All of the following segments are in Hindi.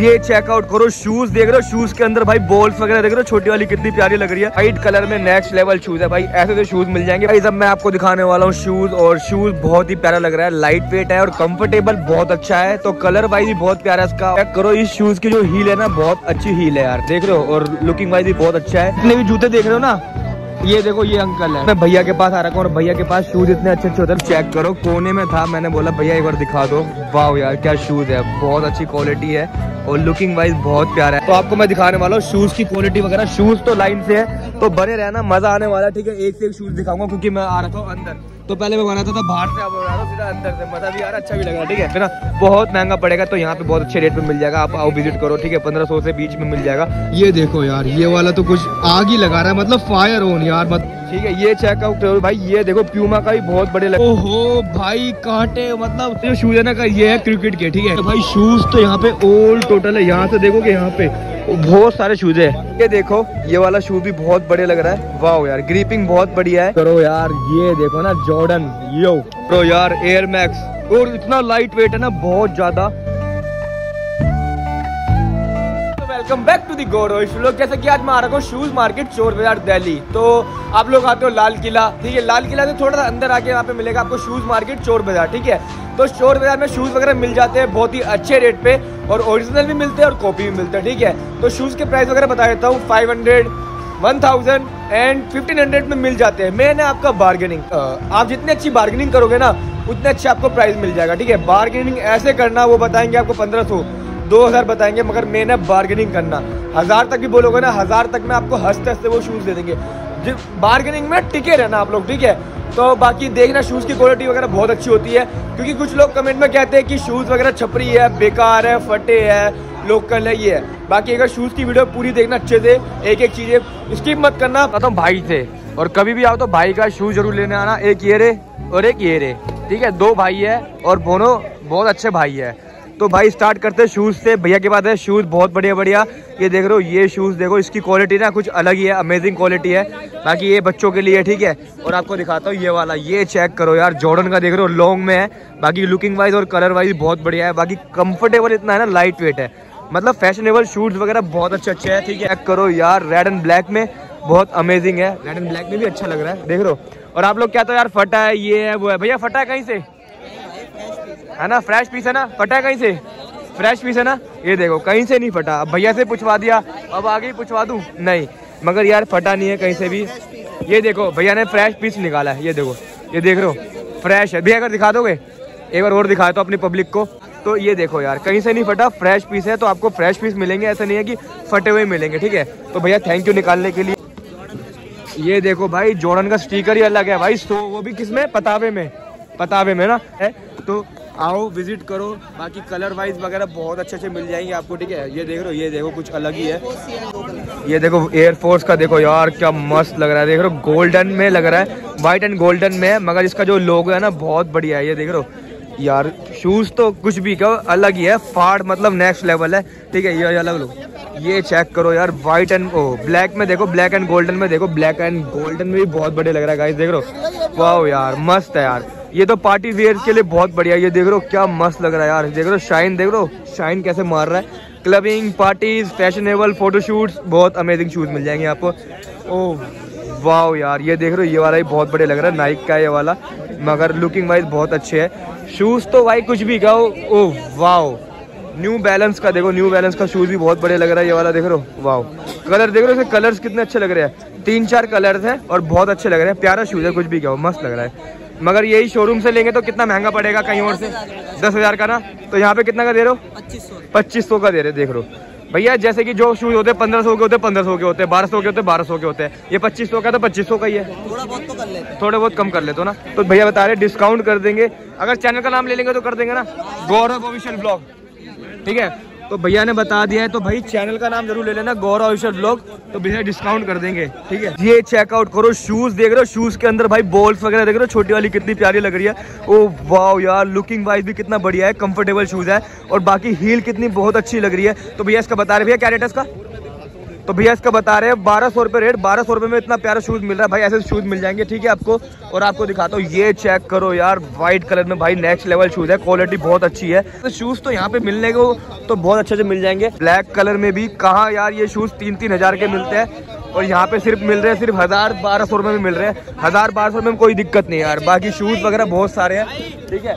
ये चेकआउट करो। शूज देख रहे हो, शूज के अंदर भाई बॉल्स वगैरह देख रहे हो, छोटी वाली कितनी प्यारी लग रही है। व्हाइट कलर में नेक्स्ट लेवल शूज है भाई, ऐसे तो शूज मिल जाएंगे भाई। जब मैं आपको दिखाने वाला हूँ शूज, और शूज बहुत ही प्यारा लग रहा है, लाइट वेट है और कम्फर्टेबल बहुत अच्छा है। तो कलर वाइज भी बहुत प्यारा इसका। चेक करो इस शूज की जो हील है ना, बहुत अच्छी हील है यार, देख रहे हो। और लुकिंग वाइज भी बहुत अच्छा है। इतने भी जूते देख रहे हो ना, ये देखो ये अंकल है। मैं भैया के पास आ रखा हूँ और भैया के पास शूज इतने अच्छे अच्छे होते हैं। चेक करो, कोने में था, मैंने बोला भैया एक बार दिखा दो। वाह यार क्या शूज है, बहुत अच्छी क्वालिटी है और लुकिंग वाइज बहुत प्यारा है। तो आपको मैं दिखाने वाला हूँ शूज की क्वालिटी वगैरह। शूज तो लाइन से है, तो बने रहना, मजा आने वाला है, ठीक है। एक से एक शूज दिखाऊंगा क्योंकि मैं आ रखा हूँ अंदर। तो पहले मैं बनाता था बाहर से, अब बना रहा हूँ सीधा अंदर से, मजा भी आ रहा है, अच्छा भी लग रहा है, ठीक है ना। बहुत महंगा पड़ेगा, तो यहाँ पे बहुत अच्छे रेट पे मिल जाएगा, आप आओ विजिट करो, ठीक है। 1500 से बीच में मिल जाएगा। ये देखो यार, ये वाला तो कुछ आग ही लगा रहा है, मतलब फायर ऑन यार, ठीक है। ये चेकआउट करो भाई। ये देखो प्यूमा का भी बहुत बड़े लगे। ओहो भाई कांटे, मतलब जो शूज है ना का, ये है क्रिकेट के, ठीक है तो भाई। शूज तो यहाँ पे ऑल टोटल है, यहाँ से देखो कि यहाँ पे बहुत सारे शूज है। ये देखो ये वाला शूज भी बहुत बड़े लग रहा है। वाह यार ग्रिपिंग बहुत बढ़िया है। करो यार, ये देखो ना जॉर्डन, यो करो यार एयर मैक्स, और इतना लाइट वेट है ना, बहुत ज्यादा। Welcome back to the Gaurav official vlog. जैसे कि आज मैं आ रहा हूँ शूज मार्केट, चोर बाजार, दिल्ली। तो आप लोग आते हो लाल किला, ठीक है। लाल किला से थोड़ा सा अंदर आके यहाँ पे मिलेगा आपको शूज मार्केट चोर बाजार, ठीक है। तो चोर बाजार में शूज वगैरह मिल जाते हैं बहुत ही अच्छे रेट पे, और ओरिजिनल भी मिलते हैं और कॉपी भी मिलते हैं, ठीक है। तो शूज के प्राइस वगैरह बता देता हूँ, 500, 1000 एंड 1500 में मिल जाते हैं। मैंने आपका बार्गेनिंग, आप जितनी अच्छी बार्गेनिंग करोगे ना उतने अच्छे आपको प्राइस मिल जाएगा, ठीक है। बार्गेनिंग ऐसे करना, वो बताएंगे आपको 1500, 2000 बताएंगे, मगर मैंने बार्गेनिंग करना। 1000 तक भी बोलोगे ना, 1000 तक में आपको हंसते हंसते वो शूज़ दे देंगे। बार्गेनिंग में टिके रहना आप लोग, ठीक है। तो बाकी देखना शूज़ की क्वालिटी वगैरह बहुत अच्छी होती है, क्योंकि कुछ लोग कमेंट में कहते हैं कि शूज़ वगैरह छपरी है, बेकार है, फटे है, लोकल है, ये है। बाकी अगर शूज़ की वीडियो पूरी देखना अच्छे से, एक एक चीज़ें, स्किप मत करना। बताऊँ भाई से, और कभी भी आओ तो भाई का शूज़ जरूर लेने आना। एक ये रे और एक ये रे, ठीक है, दो भाई है और दोनों बहुत अच्छे भाई है। तो भाई स्टार्ट करते हैं शूज़ से। भैया के पास है शूज़ बहुत बढ़िया बढ़िया। ये देख रहे हो, ये शूज़ देखो, इसकी क्वालिटी ना कुछ अलग ही है, अमेजिंग क्वालिटी है। बाकी ये बच्चों के लिए, ठीक है। और आपको दिखाता हूँ ये वाला, ये चेक करो यार, जॉर्डन का देख रहे हो, लॉन्ग में है। बाकी लुकिंग वाइज और कलर वाइज बहुत बढ़िया है। बाकी कम्फर्टेबल इतना है ना, लाइट वेट है, मतलब फैशनेबल शूज़ वगैरह बहुत अच्छे अच्छे हैं, ठीक है। चेक करो यार, रेड एंड ब्लैक में बहुत अमेजिंग है। रेड एंड ब्लैक में भी अच्छा लग रहा है, देख रहे हो। और आप लोग कहते हो यार फटा है, ये है, वो है। भैया फटा है कहीं से, है ना, फ्रेश पीस है ना, फटा है कहीं से, फ्रेश पीस है ना। ये देखो कहीं से नहीं फटा। अब भैया से पूछवा दिया, अब आगे ही पूछवा दूं, नहीं, मगर यार फटा नहीं है कहीं से भी। ये देखो भैया ने फ्रेश पीस निकाला है, ये देखो, ये देख रहे हो, फ्रेश है। भैया अगर दिखा दोगे एक बार और, दिखाया तो अपनी पब्लिक को। तो ये देखो यार, कहीं से नहीं फटा, फ्रेश पीस है। तो आपको फ्रेश पीस मिलेंगे, ऐसा नहीं है कि फटे हुए मिलेंगे, ठीक है। तो भैया थैंक यू निकालने के लिए। ये देखो भाई, जॉर्डन का स्टीकर ही अलग है भाई, तो वो भी किस में, पतावे में, पतावे में ना है। तो आओ विजिट करो। बाकी कलर वाइज वगैरह बहुत अच्छे अच्छे मिल जाएंगे आपको, ठीक है। ये देख रहे हो, ये देखो कुछ अलग ही है। ये देखो एयरफोर्स का, देखो यार क्या मस्त लग रहा है, देख रहे हो, गोल्डन में लग रहा है, वाइट एंड गोल्डन में है। मगर इसका जो लोगो है ना बहुत बढ़िया है, ये देख रहे हो यार। शूज़ तो कुछ भी कहो अलग ही है, फाड़ मतलब नेक्स्ट लेवल है, ठीक है। ये अलग लो, ये चेक करो यार, वाइट एंड ब्लैक में देखो, ब्लैक एंड गोल्डन में देखो, ब्लैक एंड गोल्डन में भी बहुत बढ़िया लग रहा है गाइस, देख रहे हो। वाह यार मस्त है यार, ये तो पार्टी वेयर के लिए बहुत बढ़िया। ये देख रहे हो क्या मस्त लग रहा है यार, देख रहे हो शाइन, देख रहे हो शाइन कैसे मार रहा है। क्लबिंग, पार्टीज, फैशनेबल फोटोशूट्स, बहुत अमेजिंग शूज़ मिल जाएंगे आपको। ओह वाह यार, ये देख रहे हो, ये वाला ही बहुत बढ़िया लग रहा है, नाइक का ये वाला, मगर लुकिंग वाइज बहुत अच्छे है। शूज़ तो भाई कुछ भी कहो। ओह वाह, न्यू बैलेंस का देखो, न्यू बैलेंस का शूज़ भी बहुत बढ़िया लग रहा है, ये वाला देख रहे हो। वाह कलर देख रहे हो, इसके कलर्स कितने अच्छे लग रहे हैं, 3-4 कलर्स हैं और बहुत अच्छे लग रहे हैं। प्यारा शूज़ है, कुछ भी कहो, मस्त लग रहा है। मगर यही शोरूम से लेंगे तो कितना महंगा पड़ेगा, कहीं और से 10,000 का ना, तो यहाँ पे कितना का दे रहे हो, 2500 का दे रहे, देख रहे हो भैया। जैसे कि जो शूज होते हैं 1500 के होते हैं, 1500 के होते हैं, 1200 के होते हैं, 1200 के होते हैं। ये 2500 का तो 2500 का ही है, थोड़ा बहुत तो कर लेते, थोड़े बहुत कम कर लेते हो ना। तो भैया बता रहे डिस्काउंट कर देंगे, अगर चैनल का नाम ले लेंगे तो कर देंगे ना, गौरव ऑफिशियल व्लॉग, ठीक है। तो भैया ने बता दिया है, तो भाई चैनल का नाम जरूर ले लेना, गौरव ऑफिशियल व्लॉग, तो भैया डिस्काउंट कर देंगे, ठीक है। ये चेकआउट करो, शूज देख रहे हो, शूज के अंदर भाई बॉल्स वगैरह देख रहे हो, छोटी वाली कितनी प्यारी लग रही है। ओ वाह यार, लुकिंग वाइज भी कितना बढ़िया है, कंफर्टेबल शूज है। और बाकी हील कितनी बहुत अच्छी लग रही है। तो भैया इसका बता रहे, भैया क्या रेट है इसका, तो भैया इसका बता रहे हैं 1200 रुपये रेट। 1200 रुपये में इतना प्यारा शूज़ मिल रहा है भाई, ऐसे शूज़ मिल जाएंगे ठीक है आपको। और आपको दिखाता हूँ, ये चेक करो यार, वाइट कलर में भाई नेक्स्ट लेवल शूज़ है, क्वालिटी बहुत अच्छी है। तो शूज़ तो यहाँ पे मिलने को तो बहुत अच्छे से मिल जाएंगे। ब्लैक कलर में भी कहाँ यार ये शूज़ 3-3 हज़ार के मिलते हैं, और यहाँ पे सिर्फ मिल रहे हैं सिर्फ 1000-1200 रुपये में मिल रहे हैं। 1000-1200 रुपये में कोई दिक्कत नहीं यार, बाकी शूज़ वगैरह बहुत सारे हैं ठीक है।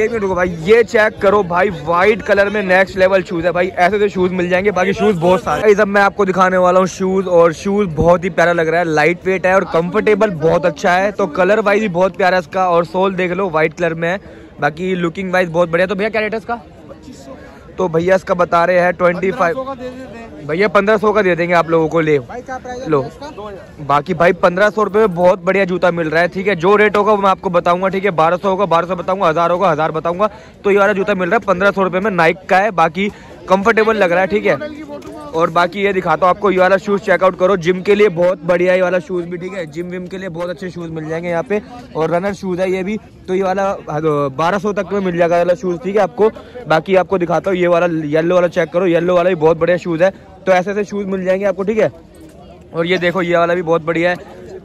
एक मिनट रुको भाई, ये चेक करो भाई, वाइट कलर में नेक्स्ट लेवल शूज़ है भाई, ऐसे तो शूज़ मिल जाएंगे, बाकी शूज़ बहुत सारे हैं। जब मैं आपको दिखाने वाला हूँ शूज़, और शूज़ बहुत ही प्यारा लग रहा है, लाइट वेट है और कंफर्टेबल बहुत अच्छा है। तो कलर वाइज भी बहुत प्यारा है इसका, और सोल देख लो वाइट कलर में है, बाकी लुकिंग वाइज बहुत बढ़िया। तो भैया क्या रेट है इसका? तो भैया इसका बता रहे हैं 25। भैया 1500 का दे देंगे आप लोगों को। ले लो बाकी भाई 1500 रुपये में बहुत बढ़िया जूता मिल रहा है ठीक है। जो रेट होगा वो मैं आपको बताऊंगा ठीक है। 1200 होगा 1200 बताऊंगा, 1000 होगा 1000 बताऊंगा। तो ये वाला जूता मिल रहा है 1500 रुपये में, नाइक का है, बाकी कंफर्टेबल लग रहा है ठीक है। और बाकी ये दिखाता हूँ आपको, ये वाला शूज़ चेकआउट करो, जिम के लिए बहुत बढ़िया ये वाला शूज़ भी ठीक है। जिम विम के लिए बहुत अच्छे शूज़ मिल जाएंगे यहाँ पे, और रनर शूज़ है ये भी। तो ये वाला 1200 तक में मिल जाएगा ये वाला शूज़ ठीक है आपको। बाकी आपको दिखाता हूँ ये वाला येलो वाला चेक करो, येलो वाला भी बहुत बढ़िया शूज़ है। तो ऐसे ऐसे शूज़ मिल जाएंगे आपको ठीक है। और ये देखो ये वाला भी बहुत बढ़िया है,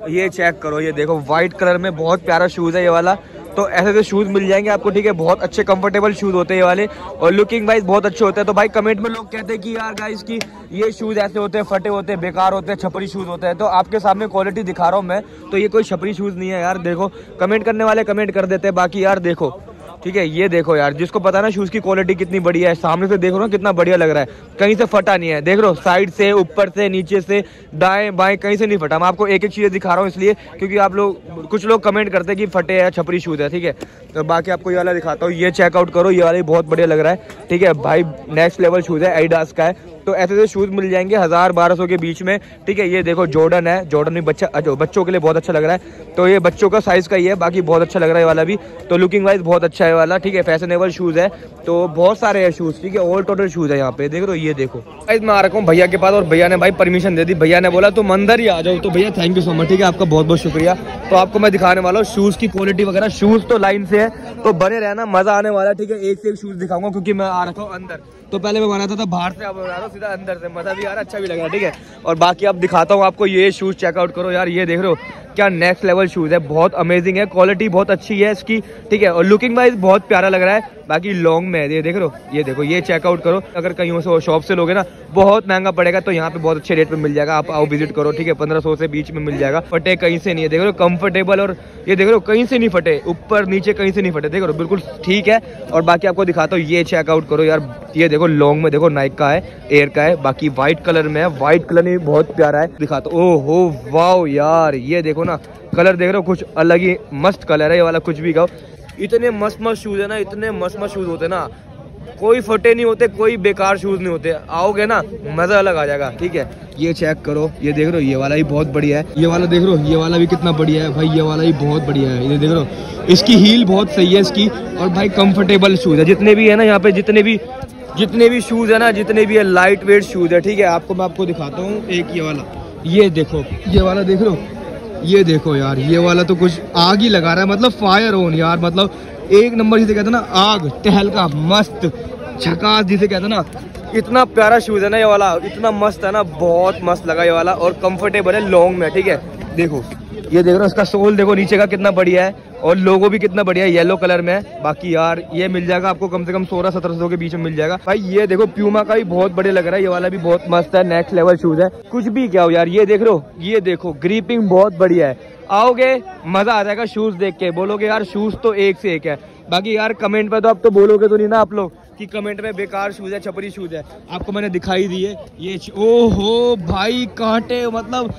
ये चेक करो, ये देखो वाइट कलर में बहुत प्यारा शूज़ है ये वाला। तो ऐसे ऐसे शूज़ मिल जाएंगे आपको ठीक है, बहुत अच्छे कंफर्टेबल शूज़ होते हैं ये वाले, और लुकिंग वाइज बहुत अच्छे होते हैं। तो भाई कमेंट में लोग कहते हैं कि यार गाइस की ये शूज़ ऐसे होते हैं, फटे होते हैं, बेकार होते हैं, छपरी शूज़ होते हैं। तो आपके सामने क्वालिटी दिखा रहा हूँ मैं, तो ये कोई छपरी शूज़ नहीं है यार। देखो कमेंट करने वाले कमेंट कर देते हैं, बाकी यार देखो ठीक है। ये देखो यार, जिसको पता ना शूज़ की क्वालिटी कितनी बढ़िया है, सामने से देख रहे हो कितना बढ़िया लग रहा है, कहीं से फटा नहीं है। देख रहे हो साइड से, ऊपर से, नीचे से, दाएं बाएं, कहीं से नहीं फटा। मैं आपको एक एक चीज़ दिखा रहा हूँ इसलिए, क्योंकि आप लोग कुछ लोग कमेंट करते हैं कि फटे है, छपरी शूज़ है ठीक है। तो बाकी आपको ये वाला दिखाता हूँ, ये चेकआउट करो, ये वाला बहुत बढ़िया लग रहा है ठीक है भाई, नेक्स्ट लेवल शूज़ है, एडिडास का है। तो ऐसे ऐसे शूज़ मिल जाएंगे 1000-1200 के बीच में ठीक है। ये देखो जॉर्डन है, जॉर्डन भी बच्चों के लिए बहुत अच्छा लग रहा है। तो ये बच्चों का साइज़ का ही है, बाकी बहुत अच्छा लग रहा है ये वाला भी। तो लुकिंग वाइज बहुत अच्छा है वाला ठीक है, फैशनेबल शूज़ है। तो बहुत सारे हैं शूज़ ठीक है, ऑल टोटल शूज़ है यहाँ पे देख। तो ये देखो गाइस, मैं आ रखा हूँ भैया के पास, और भैया ने भाई परमिशन दे दी, भैया ने बोला तुम अंदर ही आ जाओ। तो भैया थैंक यू सो मच ठीक है, आपका बहुत बहुत शुक्रिया। तो आपको मैं दिखाने वाला हूँ शूज़ की क्वालिटी वगैरह, शूज़ तो लाइन से है, तो बने रहना, मज़ा आने वाला ठीक है। एक से एक शूज़ दिखाऊंगा क्योंकि मैं आ रखा हूँ अंदर। तो पहले मैं बनाता था बाहर से, आप बना रहा हूँ सीधा अंदर से, मज़ा भी आ रहा, अच्छा भी लग रहा है ठीक है। और बाकी आप दिखाता हूँ आपको, ये शूज़ चेकआउट करो यार, ये देख रहे हो क्या नेक्स्ट लेवल शूज़ है, बहुत अमेजिंग है, क्वालिटी बहुत अच्छी है इसकी ठीक है, और लुकिंग वाइज बहुत प्यारा लग रहा है। बाकी लॉन्ग में ये देख रहे हो, ये देखो ये चेकआउट करो। अगर कहीं से शॉप से लोगे ना बहुत महंगा पड़ेगा, तो यहाँ पे बहुत अच्छे रेट पे मिल जाएगा, आप आओ विजिट करो ठीक है। 1500 से बीच में मिल जाएगा, फटे कहीं से नहीं है, देख रहे हो कंफर्टेबल, और ये देख रहे हो कहीं से नहीं फटे, ऊपर नीचे कहीं से नहीं फटे, देख रहे हो बिल्कुल ठीक है। और बाकी आपको दिखाता हूँ, ये चेकआउट करो यार, ये देखो लॉन्ग में, देखो नाइक का है, एयर का है, बाकी व्हाइट कलर में है, व्हाइट कलर में बहुत प्यारा है, दिखाता हूँ। ओ हो वाओ यार, ये देखो ना कलर देख रहे हो, कुछ अलग ही मस्त कलर है ये वाला, कुछ भी कहो। इतने मस्त मस्त शूज़ है ना, इतने मस्त मस्त शूज़ होते हैं ना, कोई फटे नहीं होते, कोई बेकार शूज़ नहीं होते, आओगे ना मज़ा अलग आ जाएगा ठीक है। ये चेक करो, ये देख रहे हो ये वाला भी बहुत बढ़िया है, ये वाला देख रहे हो ये वाला भी कितना बढ़िया है भाई, ये वाला भी बहुत बढ़िया है, ये देख रहे हो इसकी हील बहुत सही है इसकी। और भाई कंफर्टेबल शूज़ है जितने भी है ना यहाँ पे, जितने भी शूज़ है ना, जितने भी है लाइट वेट शूज़ है ठीक है। आपको मैं आपको दिखाता हूँ एक, ये वाला, ये देखो ये वाला देख रहे हो, ये देखो यार ये वाला तो कुछ आग ही लगा रहा है, मतलब फायर ऑन यार, मतलब एक नंबर जिसे कहते हैं ना आग, तहलका, मस्त झकास जिसे कहते हैं ना। इतना प्यारा शूज़ है ना ये वाला, इतना मस्त है ना, बहुत मस्त लगा ये वाला, और कंफर्टेबल है लॉन्ग में ठीक है। देखो ये देख रहे हो इसका सोल देखो नीचे का कितना बढ़िया है, और लोगो भी कितना बढ़िया है, येलो कलर में है। बाकी यार ये मिल जाएगा आपको कम से कम 1600-1700 के बीच में मिल जाएगा भाई। ये देखो प्यूमा का भी बहुत बढ़िया लग रहा है, ये वाला भी बहुत मस्त है, नेक्स्ट लेवल शूज़ है, कुछ भी क्या हो यार। ये देख रहे हो, ये देखो ग्रीपिंग बहुत बढ़िया है, आओगे मज़ा आ जाएगा शूज़ देख के, बोलोगे यार शूज़ तो एक से एक है। बाकी यार कमेंट पर तो आप तो बोलोगे तो नहीं ना आप लोग कि कमेंट में बेकार शूज़ है, छपरी शूज़ है, आपको मैंने दिखाई दी है। ये ओहो भाई कांटे, मतलब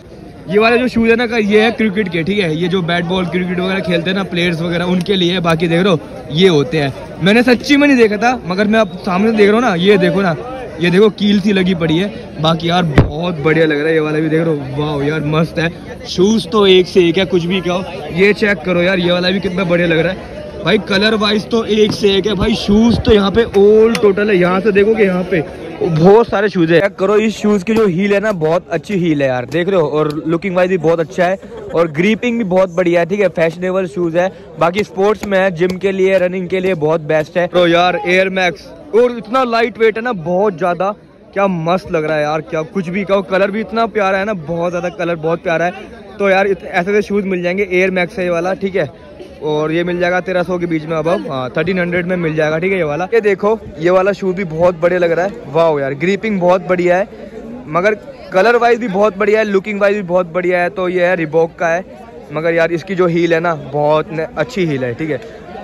ये वाले जो शूज़ है ना, ये है क्रिकेट के ठीक है, ये जो बैट बॉल क्रिकेट वगैरह खेलते हैं ना प्लेयर्स वगैरह, उनके लिए। बाकी देख रहो ये होते हैं, मैंने सच्ची में नहीं देखा था, मगर मैं अब सामने देख रहा हूँ ना, ये देखो ना, ये देखो कील सी लगी पड़ी है। बाकी यार बहुत बढ़िया लग रहा है ये वाला भी, देख रहो वाह यार मस्त है, शूज़ तो एक से एक है, कुछ भी कहो। ये चेक करो यार, ये वाला भी कितना बढ़िया लग रहा है भाई, कलर वाइज तो एक से एक है भाई। शूज़ तो यहाँ पे ऑल टोटल है, यहाँ से देखोगे यहाँ पे बहुत सारे शूज़ है। चेक करो इस शूज़ की जो हील है ना, बहुत अच्छी हील है यार, देख रहे हो, और लुकिंग वाइज भी बहुत अच्छा है, और ग्रीपिंग भी बहुत बढ़िया है ठीक है। फैशनेबल शूज़ है, बाकी स्पोर्ट्स में है, जिम के लिए, रनिंग के लिए बहुत बेस्ट है। तो यार एयर मैक्स, और इतना लाइट वेट है ना बहुत ज़्यादा क्या मस्त लग रहा है यार, क्या कुछ भी कहो। कलर भी इतना प्यारा है ना, बहुत ज़्यादा कलर बहुत प्यारा है। तो यार ऐसे शूज़ मिल जाएंगे, एयर मैक्स है ये वाला, ठीक है। और ये मिल जाएगा 1300 के बीच में, अब 1300 में मिल जाएगा, ठीक है। ये वाला, ये देखो ये वाला शूज़ भी बहुत बढ़िया लग रहा है। वाह यार, ग्रिपिंग बहुत बढ़िया है, मगर कलर वाइज भी बहुत बढ़िया है, लुकिंग वाइज भी बहुत बढ़िया है। तो ये है रिबॉक का है, मगर यार इसकी जो हील है ना बहुत अच्छी हील है, ठीक है।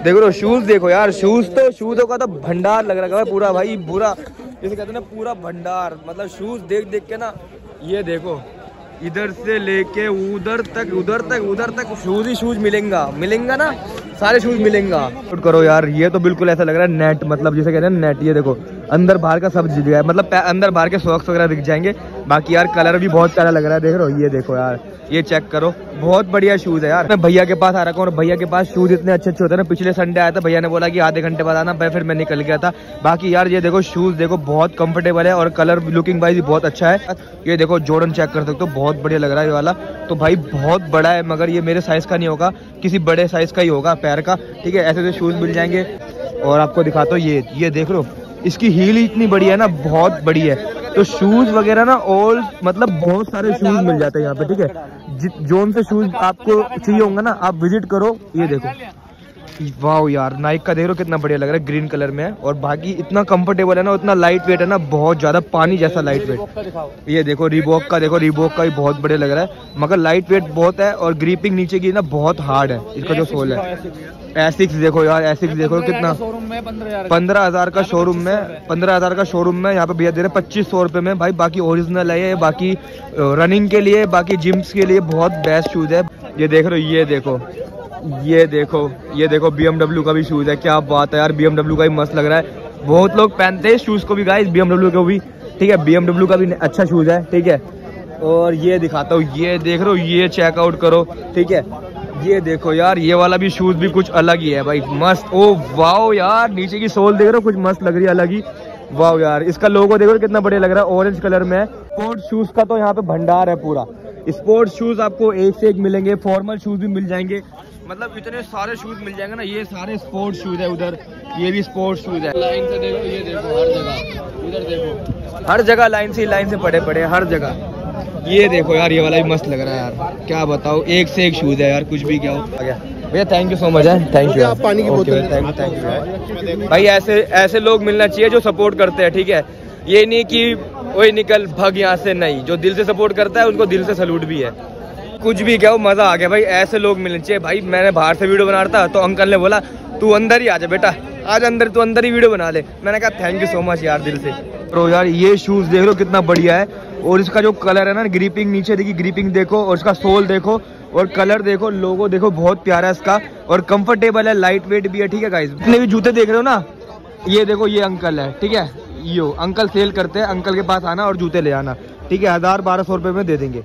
देखो तो शूज़ देखो यार, शूज़ों का तो भंडार लग रहा है पूरा भाई, पूरा जैसे कहते हैं ना पूरा भंडार, मतलब शूज़ देख देख के ना, ये देखो इधर से लेके उधर तक शूज़ ही शूज़ मिलेंगे ना, सारे शूज़ मिलेंगे। शूट करो यार, ये तो बिल्कुल ऐसा लग रहा है नेट, मतलब जैसे कहते हैं नेट। ये देखो अंदर बाहर का सब दिख गया, मतलब अंदर बाहर के सॉक्स वगैरह दिख जाएंगे। बाकी यार कलर भी बहुत प्यारा लग रहा है, देख रहे हो। ये देखो यार, ये चेक करो, बहुत बढ़िया शूज़ है यार। मैं भैया के पास आ रखा हूँ, और भैया के पास शूज़ इतने अच्छे अच्छे होते हैं ना। पिछले संडे आया था, भैया ने बोला कि आधे घंटे बाद आना, फिर मैं निकल गया था। बाकी यार ये देखो शूज़ देखो, बहुत कंफर्टेबल है और कलर लुकिंग वाइज भी बहुत अच्छा है। ये देखो जॉर्डन चेक कर सकते हो, बहुत बढ़िया लग रहा है ये वाला। तो भाई बहुत बड़ा है, मगर ये मेरे साइज़ का नहीं होगा, किसी बड़े साइज़ का ही होगा पैर का, ठीक है। ऐसे शूज़ मिल जाएंगे। और आपको दिखाता हूँ, ये देख लो, इसकी हील ही इतनी बड़ी है ना, बहुत बड़ी है। तो शूज़ वगैरह ना और मतलब बहुत सारे शूज़ मिल जाते हैं यहाँ पे, ठीक है। जोन से शूज़ आपको चाहिए होंगे ना, आप विजिट करो। ये देखो, वाह यार, नाइक का देख लो कितना बढ़िया लग रहा है, ग्रीन कलर में है। और बाकी इतना कंफर्टेबल है ना, उतना लाइट वेट है ना, बहुत ज़्यादा पानी जैसा लाइट वेट। ये देखो रिबॉक का, देखो रिबॉक का भी बहुत बढ़िया लग रहा है, मगर लाइट वेट बहुत है। और ग्रीपिंग नीचे की ना बहुत हार्ड है, इसका जो सोल है। एसिक्स देखो यार, एसिक्स देखो कितना, 15,000 का शोरूम में, 15,000 का शोरूम में यहाँ पे भैया दे रहे 2,500 रुपये में भाई। बाकी ओरिजिनल है ये, बाकी रनिंग के लिए, बाकी जिम्स के लिए बहुत बेस्ट शूज़ है। ये देख रहे हो, ये देखो BMW का भी शूज़ है। क्या बात है यार, BMW का भी मस्त लग रहा है। बहुत लोग पहनते हैं शूज़ को भी गाइस, BMW को भी, ठीक है। BMW का भी अच्छा शूज़ है, ठीक है। और ये दिखाता हूँ, ये देख रहे हो, ये चेकआउट करो, ठीक है। ये देखो यार, ये वाला भी शूज़ भी कुछ अलग ही है भाई, मस्त। ओ वाओ यार, नीचे की सोल देख रहे हो, कुछ मस्त लग रही है, अलग ही। वाओ यार, इसका लोगो देखो कितना बढ़िया लग रहा है, ऑरेंज कलर में है। स्पोर्ट्स शूज़ का तो यहाँ पे भंडार है पूरा। स्पोर्ट्स शूज़ आपको एक से एक मिलेंगे, फॉर्मल शूज़ भी मिल जाएंगे, मतलब इतने सारे शूज़ मिल जाएंगे ना। ये सारे स्पोर्ट्स शूज़ है, उधर ये भी स्पोर्ट्स शूज़ है। लाइन से देखो, ये देखो हर जगह, उधर देखो हर जगह लाइन से पड़े हर जगह। ये देखो यार, ये वाला भी मस्त लग रहा है यार, क्या बताओ, एक से एक शूज़ है यार, कुछ भी क्या हो। भैया थैंक यू सो मच है, थैंक यू। पानी की बोतल, थैंक यू भाई। ऐसे लोग मिलना चाहिए जो सपोर्ट करते हैं, ठीक है। ये नहीं कि वही निकल भग यहाँ से, नहीं, जो दिल से सपोर्ट करता है उनको दिल से सलूट भी है। कुछ भी क्या हो, मज़ा आ गया भाई, ऐसे लोग मिलने चाहिए भाई। मैंने बाहर से वीडियो बना रहा था, तो अंकल ने बोला तू अंदर ही आ जा बेटा, आज अंदर तू अंदर ही वीडियो बना ले। मैंने कहा थैंक यू सो मच यार, दिल से। तो यार ये शूज़ देख लो कितना बढ़िया है, और इसका जो कलर है ना, ग्रिपिंग नीचे देखी, ग्रिपिंग देखो, और इसका सोल देखो, और कलर देखो, लोगो देखो, बहुत प्यारा है इसका, और कंफर्टेबल है, लाइट वेट भी है, ठीक है गाइस। जितने भी जूते देख रहे हो ना, ये देखो, ये अंकल है, ठीक है। यो अंकल सेल करते हैं, अंकल के पास आना और जूते ले आना, ठीक है। 1,000-1,200 रुपये में दे देंगे।